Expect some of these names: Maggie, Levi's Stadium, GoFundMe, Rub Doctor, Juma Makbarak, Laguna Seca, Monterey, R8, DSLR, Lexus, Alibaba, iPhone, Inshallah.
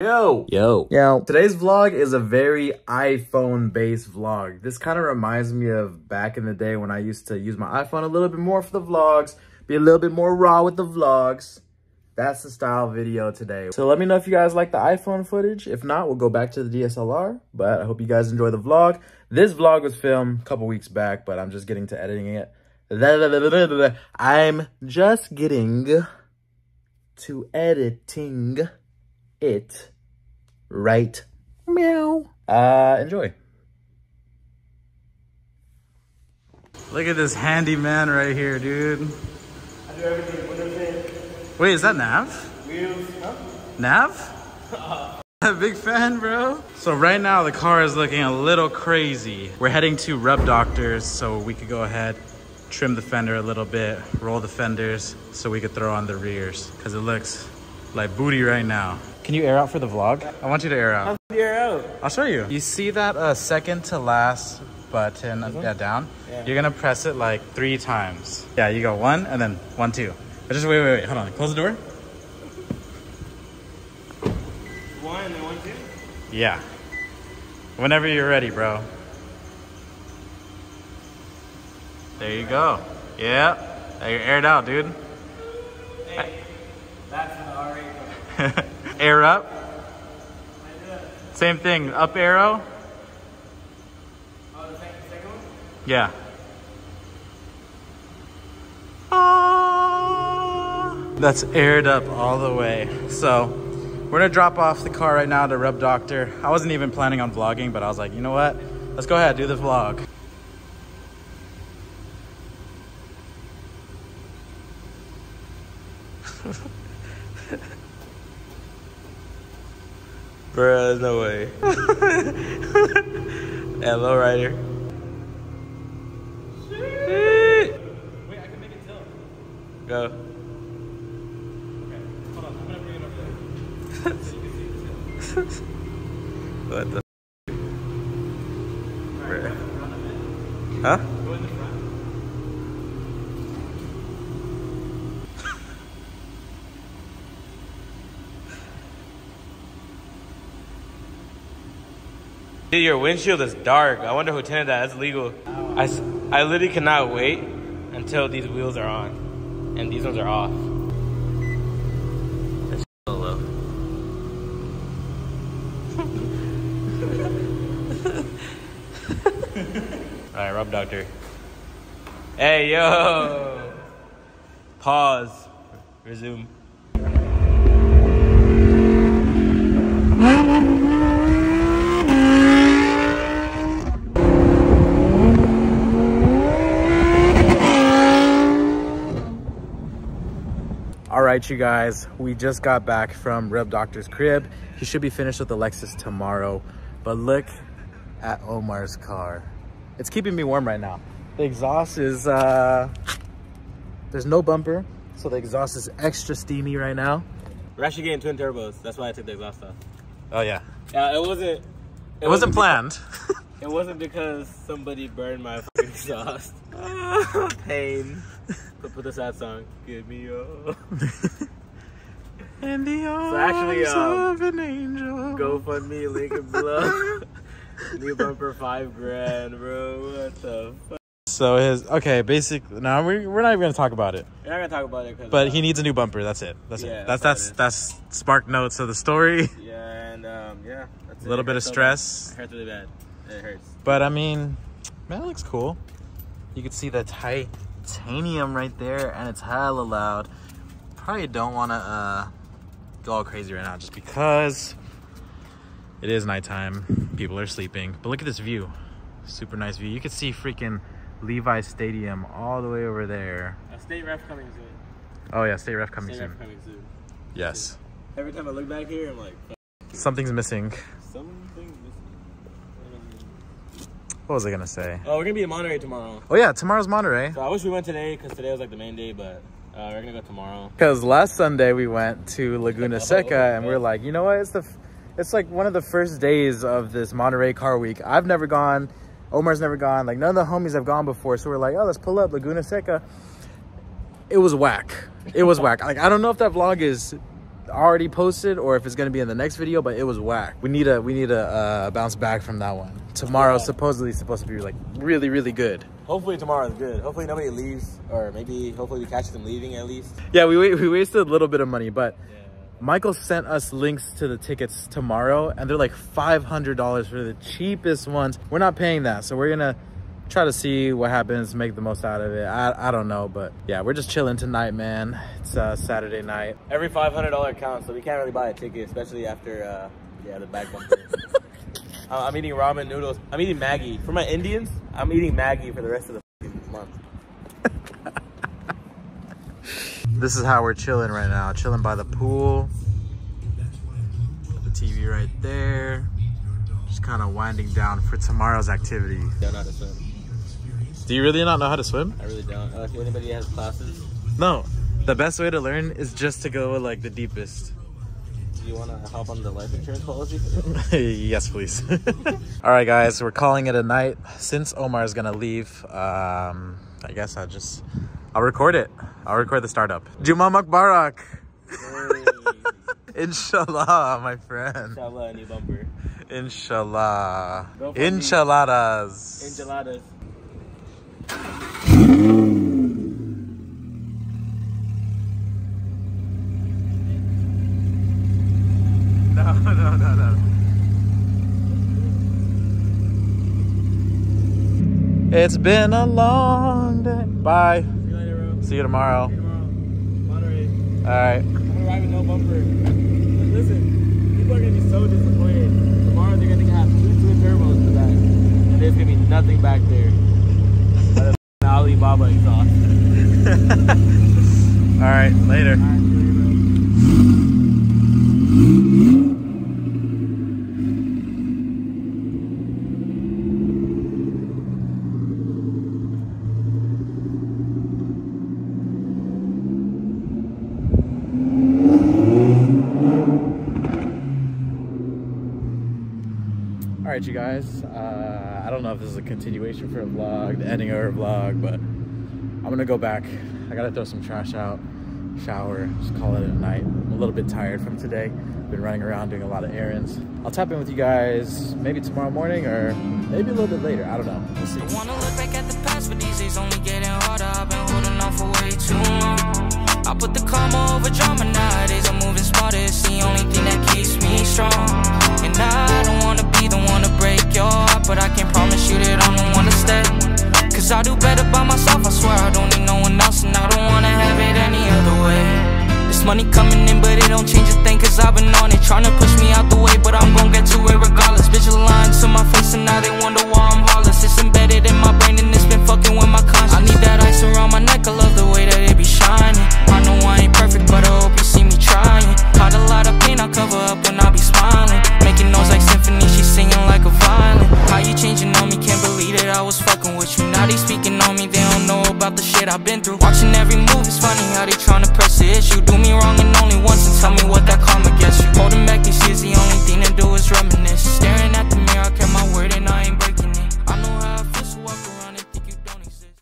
Yo! Today's vlog is a very iPhone-based vlog. This kind of reminds me of back in the day when I used to use my iPhone a little bit more for the vlogs, be a little bit more raw with the vlogs. That's the style video today. So let me know if you guys like the iPhone footage. If not, we'll go back to the DSLR, but I hope you guys enjoy the vlog. This vlog was filmed a couple weeks back, but I'm just getting to editing it. I'm just getting to editing it right meow. Enjoy. Look at this handy man right here, dude. I do everything. Wait, is that Nav? Wheels, huh? Nav? I'm a big fan, bro. So right now the car is looking a little crazy. We're heading to Rub Doctor's so we could go ahead, trim the fender a little bit, roll the fenders so we could throw on the rears because it looks like booty right now. Can you air out for the vlog? I want you to air out. How do you air out? I'll show you. You see that second to last button down? Yeah. You're gonna press it like 3 times. Yeah, you go 1 and then 1, 2. Just wait, hold on. Close the door. 1 and 1, 2? Yeah. Whenever you're ready, bro. There you go. Yeah. You're aired out, dude. Hey, that's an R8. Air up. Same thing. Up arrow. Oh, the second one? Yeah. That's aired up all the way. So we're gonna drop off the car right now to Rub Doctor. I wasn't even planning on vlogging, but I was like, you know what? Let's go ahead, do the vlog. Bruh, no way. Hello, rider. Shit. Wait, I can make it tilt. Go. What the f? Huh? Go in the front. Dude, your windshield is dark. I wonder who tinted that. That's illegal. I literally cannot wait until these wheels are on and these ones are off. Alright, Rub Doctor. Hey, yo! Pause. Resume. Alright, you guys. We just got back from Rub Doctor's crib. He should be finished with the Lexus tomorrow. But look at Omar's car. It's keeping me warm right now. The exhaust is, there's no bumper, so the exhaust is extra steamy right now. We're actually getting twin turbos. That's why I took the exhaust off. Oh, yeah. Yeah, it wasn't planned. It wasn't because somebody burned my exhaust. Pain. Put the sad song. Give me your... In the arms of an angel. GoFundMe link and below. New bumper, $5 grand, bro. What the fuck? So his basically now we're not even gonna talk about it. We're not gonna talk about it. But he needs a new bumper. That's it. That's it. That's spark notes of the story. Yeah, and yeah, that's a little bit of stress. It hurts really bad. It hurts. But I mean, man, it looks cool. You can see the titanium right there, and it's hella loud. Probably don't want to go all crazy right now, just because it is nighttime. People are sleeping. But look at this view. Super nice view. You can see freaking Levi's Stadium all the way over there. A state ref coming soon. Oh yeah, state ref coming soon. State ref coming soon. Yes. Every time I look back here, I'm like, something's missing. Something's missing. What was I gonna say? Oh, we're gonna be in Monterey tomorrow. Oh yeah, tomorrow's Monterey. So I wish we went today because today was like the main day, but we're gonna go tomorrow. Because last Sunday we went to Laguna Seca and we were like, you know what? It's like one of the first days of this Monterey car week. I've never gone. Omar's never gone. Like none of the homies have gone before. So we're like, oh, let's pull up Laguna Seca. It was whack. Like, I don't know if that vlog is already posted or if it's gonna be in the next video, but it was whack. We need to bounce back from that one. Tomorrow's supposedly supposed to be like really good. Hopefully tomorrow's good. Hopefully nobody leaves, or maybe hopefully we catch them leaving at least. Yeah, we wasted a little bit of money, but yeah. Michael sent us links to the tickets tomorrow and they're like $500 for the cheapest ones. We're not paying that, so we're gonna try to see what happens, make the most out of it. I don't know, but yeah, we're just chilling tonight, man. It's Saturday night. Every $500 counts, so we can't really buy a ticket, especially after yeah, the back bump. I'm eating ramen noodles. I'm eating Maggie. For my Indians, I'm eating Maggie for the rest of the month. This is how we're chilling right now. Chilling by the pool. Got the TV right there. Just kind of winding down for tomorrow's activity. Don't know how to swim. Do you really not know how to swim? I really don't. If anybody has classes? No. The best way to learn is just to go like the deepest. Do you want to hop on the life insurance policy? Yes, please. All right, guys. We're calling it a night. Since Omar is going to leave, I guess I'll record it. I'll record the startup. Juma Makbarak. Inshallah, my friend. Inshallah, new bumper. Inshallah. Inshalladas. Inshalladas. No. It's been a long day. Bye. See you later, bro. See you tomorrow. See you tomorrow. Monterey. All right. I'm gonna ride with no bumper. Like, listen, people are gonna be so disappointed. Tomorrow they're gonna have two turbos in the back, and there's gonna be nothing back there. That's an Alibaba exhaust. All right. Later. All right, see you later, bro. Alright, you guys, I don't know if this is a continuation for a vlog, the ending of our vlog, but I'm gonna go back. I gotta throw some trash out, shower, just call it a night. I'm a little bit tired from today. Been running around doing a lot of errands. I'll tap in with you guys maybe tomorrow morning or maybe a little bit later. I don't know. We'll see. I wanna look back at the past, but these days only getting harder. I've been holding on for way too long. I put the karma over drama nowadays. I'm moving smarter. It's the only thing that keeps me strong. And I don't wanna be the one to break your heart, but I can promise you that I'm the one to stay. Cause I do better by myself. I swear I don't need no one else, and I don't wanna have it any other way. This money coming in, but it don't change a thing, cause I've been on it. Tryna push me out the way, but I'm gon' get to it regardless. Bitches lying to my face, and now they wonder why I'm heartless. It's embedded in my brain, and it's been fucking with my conscience. I need that ice around my neck, I love the way that it be shining. I know I ain't perfect, but I hope you see me trying. Had a lot of pain, I'll cover up when I be smiling. Making noise like symphony, she's singing like a violin. How you changing on me, can't believe it, I was fucking with you. Now they speaking on me, they don't know about the shit I've been through. Watching every move, it's funny how they tryna press the issue. Do me wrong and only once.